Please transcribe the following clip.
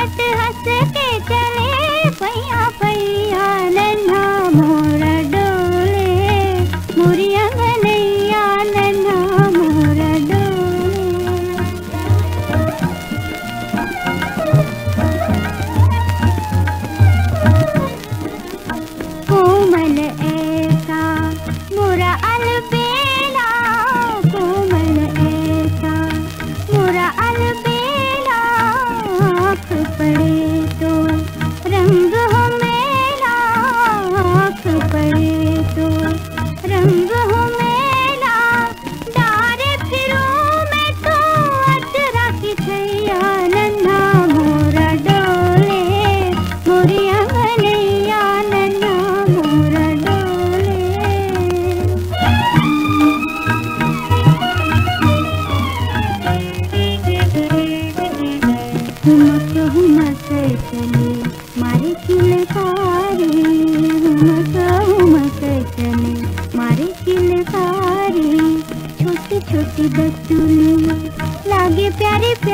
But हंस के चले पैया पैया नन्हा मोरा डोले मुरिया बनैया नन्हा मोरा डोले। कोमल ऐसा मोरा अलबेला कोमल ऐसा मोरा अलबेला पड़े तो रंग हो मेरा आँख पड़े तो रंग हो मेरा डारे फिरू मैं तो अचरा की छैया नन्हा मोरा डोले मोरिया बनैया नन्हा मोरा डोले। हुमस चले मारे किलकारी हुमस चले मारे किलकारी छोटी छोटी दस्तूरी लागे प्यारे।